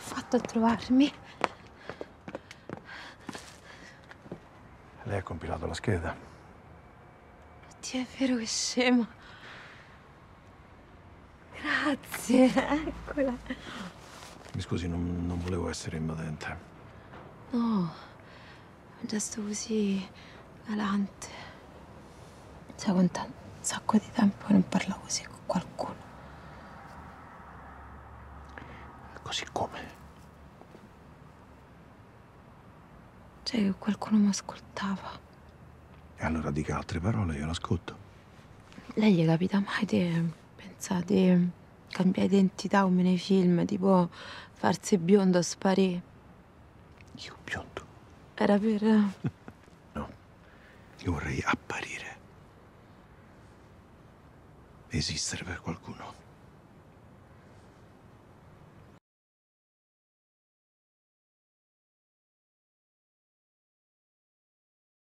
fatto a trovarmi? Lei ha compilato la scheda. Oddio, è vero che scema. Grazie, eccola. Mi scusi, non volevo essere invadente. No, un gesto così galante. Sai quanto un sacco di tempo che non parlo così con qualcuno. Così come? Cioè che qualcuno mi ascoltava. E allora dica altre parole, io l'ascolto. Lei gli capita mai di pensare di cambiare identità come nei film, tipo farsi biondo o sparire? Io biondo? Era per... No, io vorrei apparire. Esistere per qualcuno.